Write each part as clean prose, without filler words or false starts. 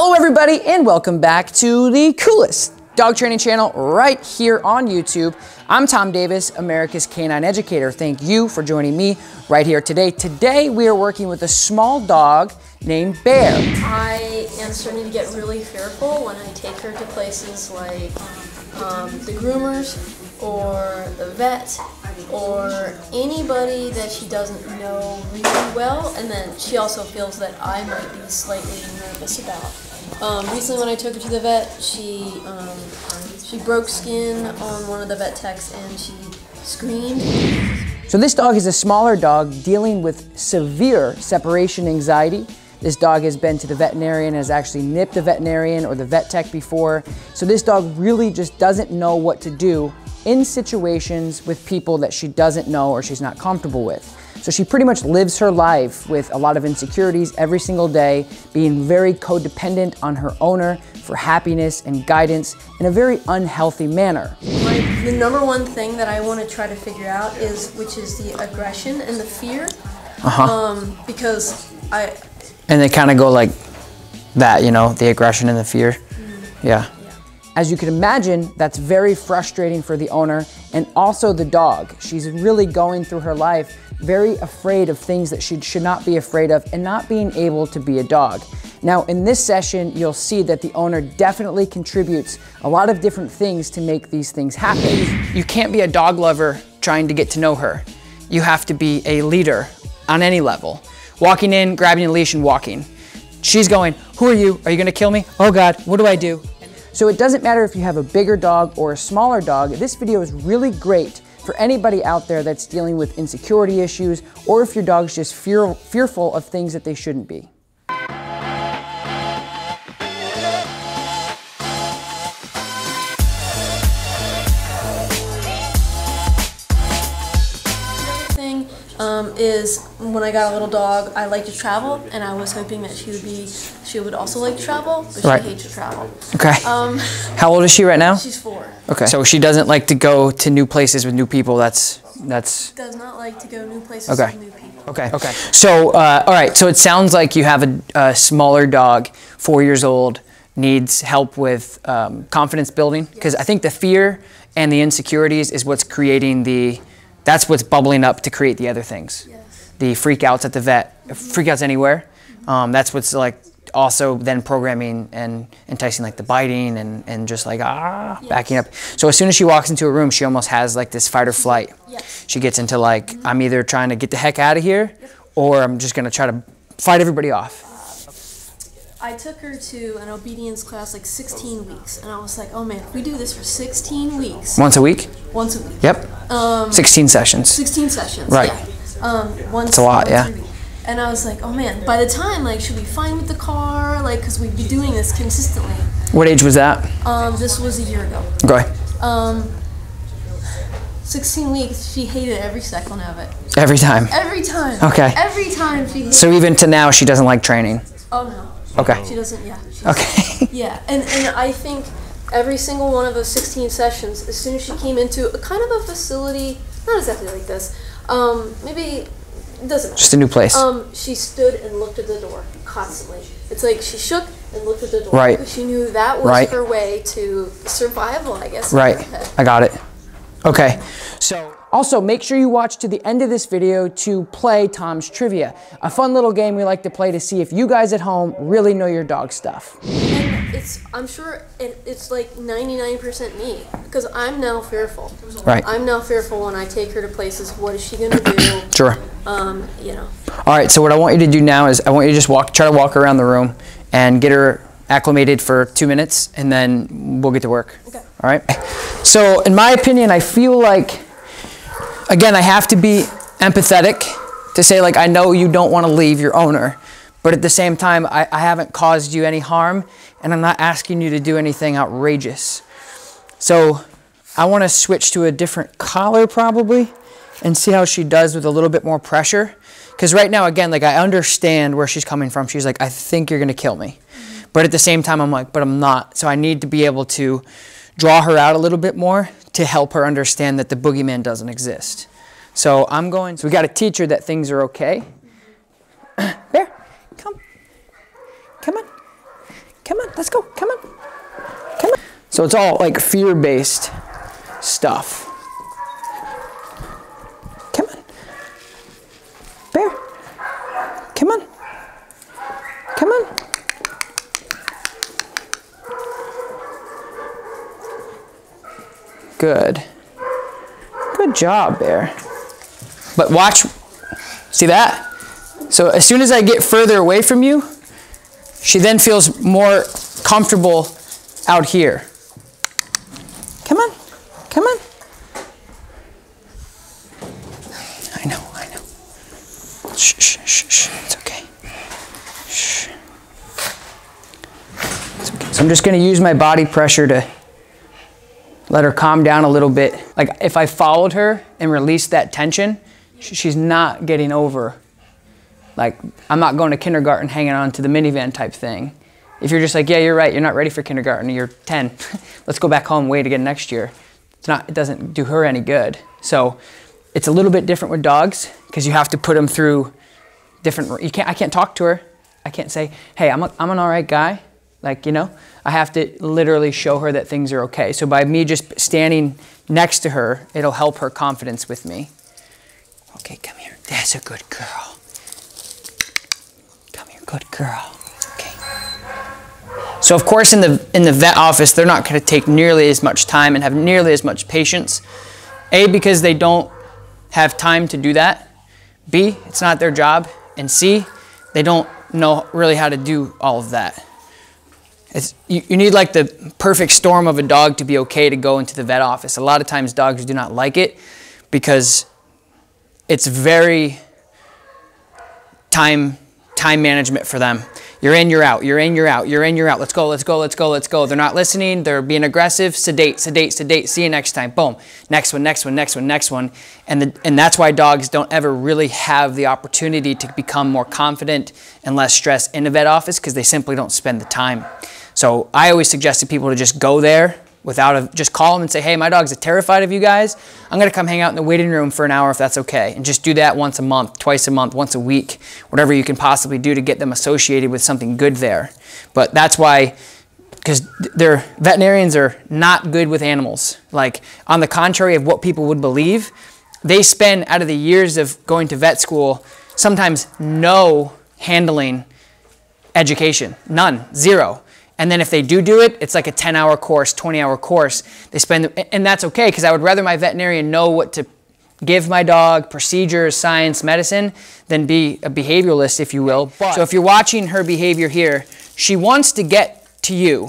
Hello everybody and welcome back to the coolest dog training channel right here on YouTube. I'm Tom Davis, America's Canine Educator. Thank you for joining me right here today. Today we are working with a small dog named Bear. I am starting to get really fearful when I take her to places like the groomers or the vet or anybody that she doesn't know really well, and then she also feels that I might be slightly nervous about. Recently when I took her to the vet, she broke skin on one of the vet techs and she screamed. So this dog is a smaller dog dealing with severe separation anxiety. This dog has been to the veterinarian, has actually nipped the veterinarian or the vet tech before. So this dog really just doesn't know what to do in situations with people that she doesn't know or she's not comfortable with. So she pretty much lives her life with a lot of insecurities every single day, being very codependent on her owner for happiness and guidance in a very unhealthy manner. The number one thing that I want to try to figure out is, which is the aggression and the fear, because I... And they kind of go like that, you know, the aggression and the fear. Yeah. As you can imagine, that's very frustrating for the owner and also the dog. She's really going through her life very afraid of things that she should not be afraid of and not being able to be a dog. Now, in this session, you'll see that the owner definitely contributes a lot of different things to make these things happen. You can't be a dog lover trying to get to know her. You have to be a leader on any level. Walking in, grabbing a leash and walking. She's going, who are you? Are you gonna kill me? Oh God, what do I do? So it doesn't matter if you have a bigger dog or a smaller dog, this video is really great for anybody out there that's dealing with insecurity issues or if your dog's just fearful of things that they shouldn't be. Is when I got a little dog, I like to travel, and I was hoping that she would also like to travel, but she hates to travel. Okay. How old is she right now? She's 4. Okay. So she doesn't like to go to new places with new people. That's. Does not like to go new places with new people. Okay. Okay. So all right. So it sounds like you have a smaller dog, 4 years old, needs help with confidence building, because I think the fear and the insecurities is what's creating the. That's what's bubbling up to create the other things. Yes. The freakouts at the vet, freakouts anywhere. That's what's like also then programming and enticing like the biting and just like backing up. So as soon as she walks into a room, she almost has like this fight or flight. Yes. She gets into like, I'm either trying to get the heck out of here or I'm just gonna try to fight everybody off. I took her to an obedience class like 16 weeks, and I was like, oh man, if we do this for 16 weeks. Once a week? Once a week. Yep. 16 sessions. 16 sessions, right. Yeah. That's a lot, yeah. And I was like, oh man, by the time, like, she'll be fine with the car, like, because we'd be doing this consistently. What age was that? This was a year ago. Okay. 16 weeks, she hated every second of it. Every time? Every time. Okay. Every time she hated it. So even to now, she doesn't like training? Oh, no. Okay. She doesn't, yeah. She doesn't. Okay. Yeah, and I think every single one of those 16 sessions, as soon as she came into a kind of a facility, not exactly like this, maybe, it doesn't matter. Just a new place. She stood and looked at the door constantly. It's like she shook and looked at the door. Right. Because she knew that was her way to survival, I guess. Right. I got it. Okay. So. Also, make sure you watch to the end of this video to play Tom's Trivia, a fun little game we like to play to see if you guys at home really know your dog stuff. And it's, I'm sure it's like 99% me, because I'm now fearful. Right. I'm now fearful when I take her to places. What is she gonna do? Sure. You know. All right, so what I want you to do now is I want you to just try to walk around the room and get her acclimated for 2 minutes, and then we'll get to work. Okay. All right. So in my opinion, I feel like, again, I have to be empathetic to say, like, I know you don't want to leave your owner, but at the same time, I haven't caused you any harm, and I'm not asking you to do anything outrageous. So I want to switch to a different collar probably and see how she does with a little bit more pressure. Because right now, again, like, I understand where she's coming from. She's like, I think you're going to kill me. But at the same time, I'm like, but I'm not. So I need to be able to draw her out a little bit more to help her understand that the boogeyman doesn't exist. So I'm going, so we got to teach her that things are okay. Bear, come. Come on. Come Let's go, come on, come on. So it's all like fear-based stuff. Come on, bear, come on, come on. Good, good job, bear. But watch, see that? So as soon as I get further away from you, she then feels more comfortable out here. Come on, come on. I know, I know. Shh, shh, shh, shh, it's okay. Shh. It's okay. So I'm just gonna use my body pressure to let her calm down a little bit. Like if I followed her and released that tension, she's not getting over. Like, I'm not going to kindergarten hanging on to the minivan type thing. If you're just like, yeah, you're right, you're not ready for kindergarten, you're 10, let's go back home, wait again next year. It's not, it doesn't do her any good. So it's a little bit different with dogs because you have to put them through different, I can't talk to her. I can't say, hey, I'm an all right guy. Like, you know, I have to literally show her that things are okay. So by me just standing next to her, it'll help her confidence with me. Okay, come here, that's a good girl. Good girl. Okay. So of course in the vet office, they're not going to take nearly as much time and have nearly as much patience. A, because they don't have time to do that. B, it's not their job. And C, they don't know really how to do all of that. It's, you need like the perfect storm of a dog to be okay to go into the vet office. A lot of times dogs do not like it because it's very time management for them. You're in, you're out, you're in, you're out, you're in, you're out. Let's go, let's go, let's go, let's go. They're not listening. They're being aggressive. Sedate, sedate, sedate. See you next time. Boom. Next one, next one, next one, next one. And that's why dogs don't ever really have the opportunity to become more confident and less stressed in a vet office because they simply don't spend the time. So I always suggest to people to just go there without just call them and say, hey, my dogs are terrified of you guys. I'm going to come hang out in the waiting room for an hour if that's okay. And just do that once a month, twice a month, once a week, whatever you can possibly do to get them associated with something good there. But that's why, because veterinarians are not good with animals. Like on the contrary of what people would believe, they spend out of the years of going to vet school, sometimes no handling education, none, zero. And then if they do it, it's like a 10-hour course, 20-hour course. They spend, and that's okay, because I would rather my veterinarian know what to give my dog, procedures, science, medicine, than be a behavioralist, if you will. But, so if you're watching her behavior here, she wants to get to you.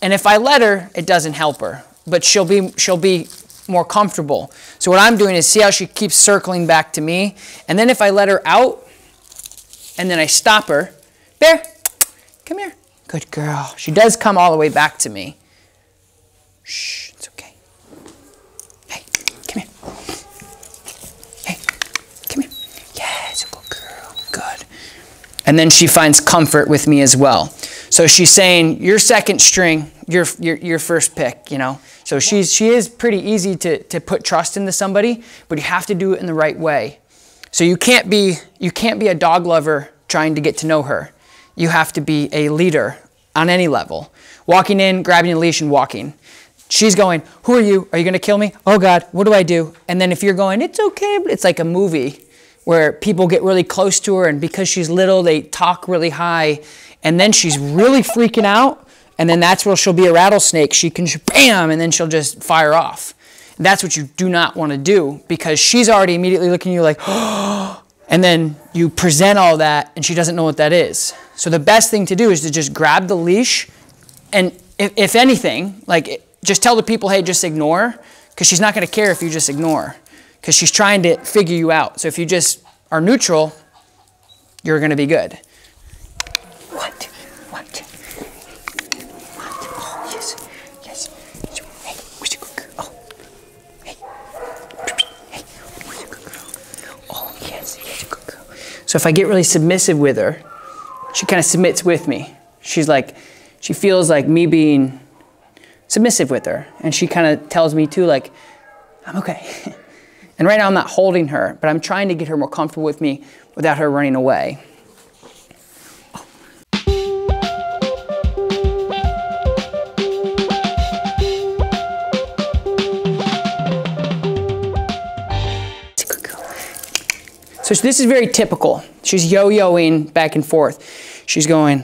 And if I let her, it doesn't help her, but she'll be more comfortable. So what I'm doing is see how she keeps circling back to me. And then if I let her out and then I stop her, bear, come here. Good girl. She does come all the way back to me. Shh, it's okay. Hey, come here. Hey, come here. Yeah, it's a good girl. Good. And then she finds comfort with me as well. So she's saying, you're second string, you're first pick, you know. So she is pretty easy to put trust into somebody, but you have to do it in the right way. So you can't be a dog lover trying to get to know her. You have to be a leader on any level. Walking in, grabbing a leash and walking. She's going, who are you? Are you gonna kill me? Oh God, what do I do? And then if you're going, it's okay, but it's like a movie where people get really close to her and because she's little, they talk really high and then she's really freaking out and then that's where she'll be a rattlesnake. She can, bam, and then she'll just fire off. And that's what you do not wanna do because she's already immediately looking at you like, oh, and then you present all that and she doesn't know what that is. So the best thing to do is to just grab the leash and if anything, like just tell the people, hey, just ignore her because she's not gonna care if you just ignore because she's trying to figure you out. So if you just are neutral, you're gonna be good. What? What? What? Oh, yes, yes. Hey, where's your good girl? Oh, hey. Hey, where's your good girl? Oh, yes, yes, good girl. So if I get really submissive with her, she kind of submits with me. She's like, she feels like me being submissive with her. And she kind of tells me too, like, I'm okay. And right now I'm not holding her, but I'm trying to get her more comfortable with me without her running away. Oh. So this is very typical. She's yo-yoing back and forth. She's going,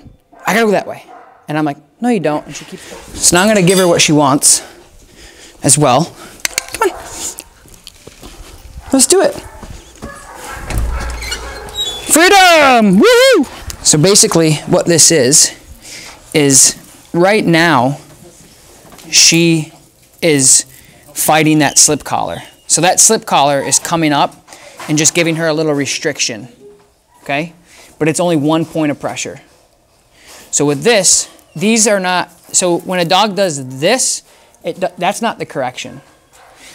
I gotta go that way. And I'm like, no you don't. And she keeps going. So now I'm gonna give her what she wants as well. Come on, let's do it. Freedom, woohoo! So basically what this is right now, she is fighting that slip collar. So that slip collar is coming up and just giving her a little restriction, okay? But it's only one point of pressure. So with this, these are not, so when a dog does this, that's not the correction.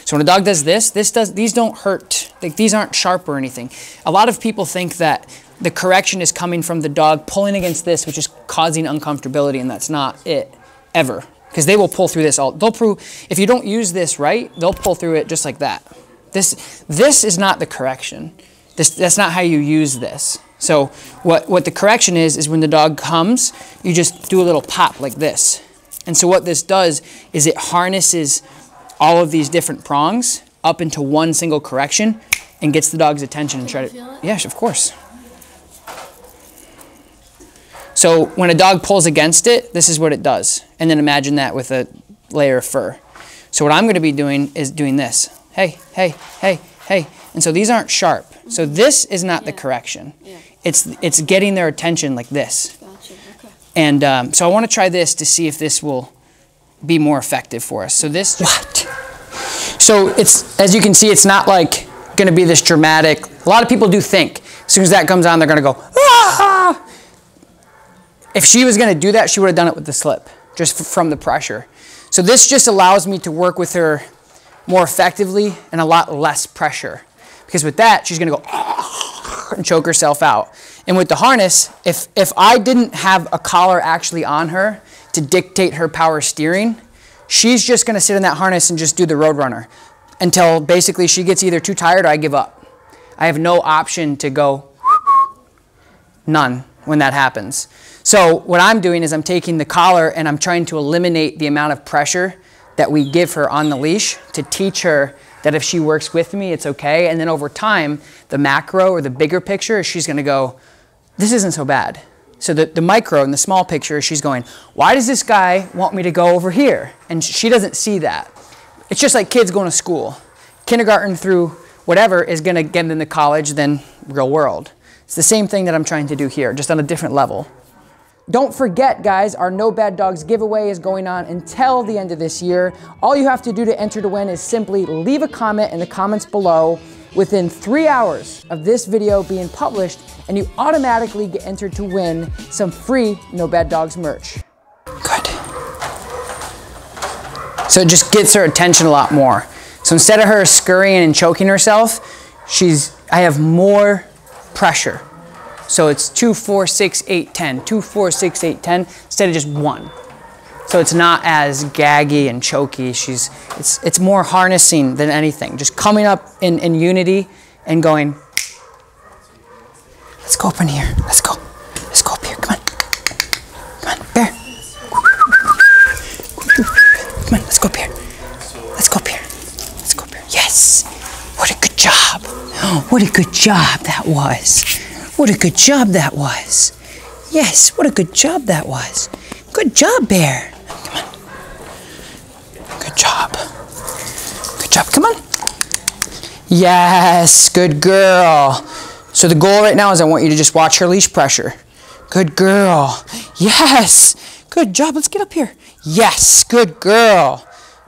So when a dog does this, these don't hurt, like these aren't sharp or anything. A lot of people think that the correction is coming from the dog pulling against this, which is causing uncomfortability, and that's not it, ever. Because they will pull through this, if you don't use this right, they'll pull through it just like that. This is not the correction. That's not how you use this. So what the correction is when the dog comes, you just do a little pop like this. And so what this does is it harnesses all of these different prongs up into one single correction and gets the dog's attention and try to, yes, of course. So when a dog pulls against it, this is what it does. And then imagine that with a layer of fur. So what I'm gonna be doing is doing this. Hey, hey, hey, hey. And so these aren't sharp. So this is not the correction. Yeah. It's getting their attention like this. Gotcha. Okay. And so I wanna try this to see if this will be more effective for us. So this, So it's, as you can see, it's not like gonna be this dramatic. A lot of people do think, as soon as that comes on, they're gonna go, ah! If she was gonna do that, she would've done it with the slip, just from the pressure. So this just allows me to work with her more effectively and a lot less pressure. Because with that, she's gonna go and choke herself out. And with the harness, if I didn't have a collar actually on her to dictate her power steering, she's just gonna sit in that harness and just do the Roadrunner until basically she gets either too tired or I give up. I have no option to go, none, when that happens. So what I'm doing is I'm taking the collar and I'm trying to eliminate the amount of pressure that we give her on the leash to teach her that if she works with me, it's okay. And then over time, the macro or the bigger picture, she's gonna go, this isn't so bad. So the micro and the small picture, she's going, why does this guy want me to go over here? And she doesn't see that. It's just like kids going to school. Kindergarten through whatever is gonna get them to college than real world. It's the same thing that I'm trying to do here, just on a different level. Don't forget, guys, our No Bad Dogs giveaway is going on until the end of this year. All you have to do to enter to win is simply leave a comment in the comments below within 3 hours of this video being published, and you automatically get entered to win some free No Bad Dogs merch. Good. So it just gets her attention a lot more. So instead of her scurrying and choking herself, I have more pressure. So it's 2, 4, 6, 8, 10. 2, 4, 6, 8, 10. Instead of just 1. So it's not as gaggy and choky. It's more harnessing than anything. Just coming up in unity and going. Let's go up in here. Let's go. Let's go up here. Come on. Come on. Bear. Come on. Let's go up here. Let's go up here. Let's go up here. Yes. What a good job. What a good job that was. What a good job that was. Yes, what a good job that was. Good job, Bear. Come on. Good job. Good job, come on. Yes, good girl. So the goal right now is I want you to just watch her leash pressure. Good girl. Yes, good job, let's get up here. Yes, good girl.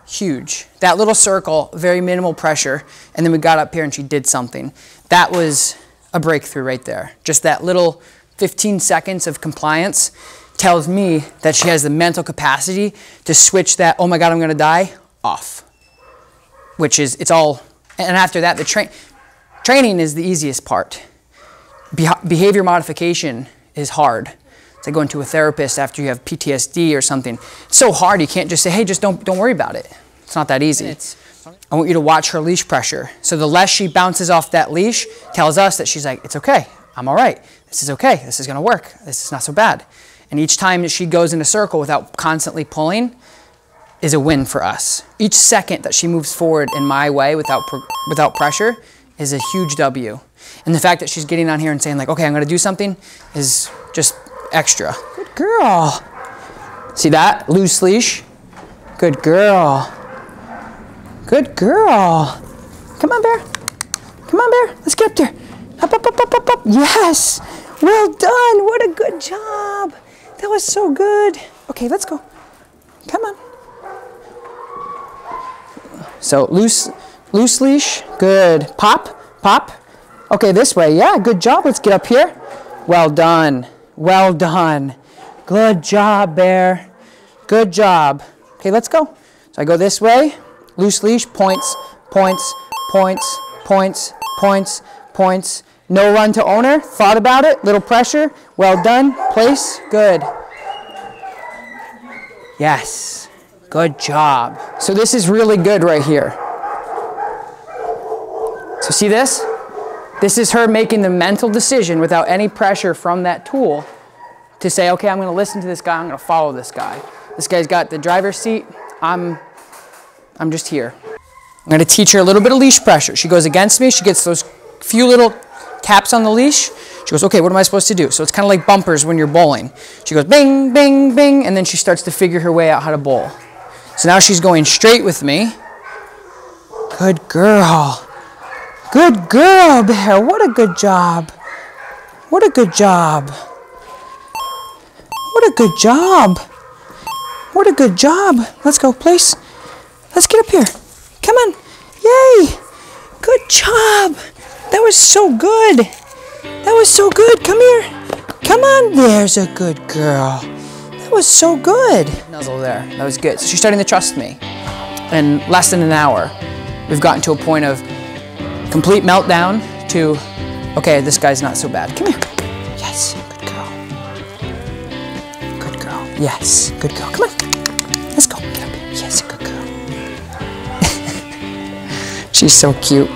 Huge. That little circle, very minimal pressure, and then we got up here and she did something. That was a breakthrough right there. Just that little 15 seconds of compliance tells me that she has the mental capacity to switch that, oh my God, I'm gonna die, off. Which is, it's all, and after that, the training is the easiest part. Behavior modification is hard. It's like going to a therapist after you have PTSD or something. It's so hard, you can't just say, hey, just don't worry about it. It's not that easy. I want you to watch her leash pressure. So the less she bounces off that leash tells us that she's like, it's okay, I'm all right. This is okay, this is gonna work. This is not so bad. And each time that she goes in a circle without constantly pulling is a win for us. Each second that she moves forward in my way without pressure is a huge W. And the fact that she's getting on here and saying like, okay, I'm gonna do something is just extra. Good girl. See that? Loose leash. Good girl. Good girl. Come on, Bear. Come on, Bear. Let's get up there. Up, up, up, up, up, up. Yes. Well done. What a good job. That was so good. Okay, let's go. Come on. So loose leash. Good. Pop, pop. Okay, this way. Yeah, good job. Let's get up here. Well done. Well done. Good job, Bear. Good job. Okay, let's go. So I go this way. Loose leash. Points, points, points, points, points, points. No run to owner. Thought about it. Little pressure. Well done. Place. Good. Yes. Good job. So this is really good right here. So see this? This is her making the mental decision without any pressure from that tool to say, okay, I'm going to listen to this guy. I'm going to follow this guy. This guy's got the driver's seat. I'm just here. I'm going to teach her a little bit of leash pressure. She goes against me. She gets those few little taps on the leash. She goes, okay, what am I supposed to do? So it's kind of like bumpers when you're bowling. She goes bing, bing, bing, and then she starts to figure her way out how to bowl. So now she's going straight with me. Good girl. Good girl, Bear. What a good job. What a good job. What a good job. What a good job. Let's go, place. Let's get up here. Come on. Yay. Good job. That was so good. That was so good. Come here. Come on. There's a good girl. That was so good. Nuzzle there. That was good. So she's starting to trust me. In less than an hour, we've gotten to a point of complete meltdown to, okay, this guy's not so bad. Come here. Yes. Good girl. Good girl. Yes. Good girl. Come on. Let's go. Get up here. Yes. Good girl. She's so cute.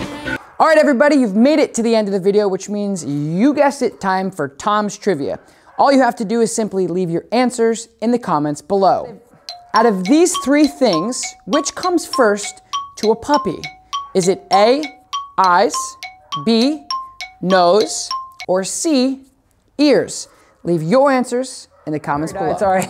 All right, everybody, you've made it to the end of the video, which means you guessed it, time for Tom's Trivia. All you have to do is simply leave your answers in the comments below. Out of these three things, which comes first to a puppy? Is it A, eyes, B, nose, or C, ears? Leave your answers in the comments below. Sorry.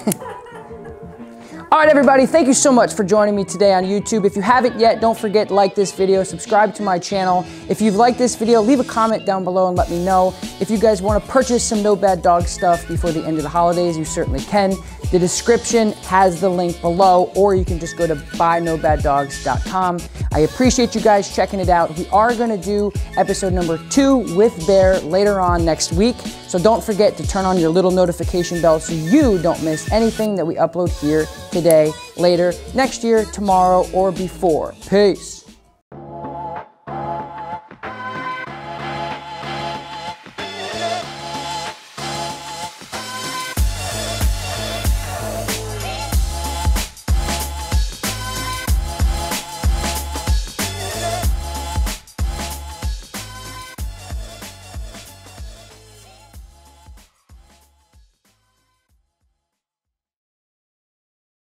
All right, everybody, thank you so much for joining me today on YouTube. If you haven't yet, don't forget to like this video, subscribe to my channel. If you've liked this video, leave a comment down below and let me know. If you guys want to purchase some No Bad Dog stuff before the end of the holidays, you certainly can. The description has the link below, or you can just go to buynobaddogs.com. I appreciate you guys checking it out. We are going to do episode number 2 with Bear later on next week, so don't forget to turn on your little notification bell so you don't miss anything that we upload here today, later, next year, tomorrow, or before. Peace.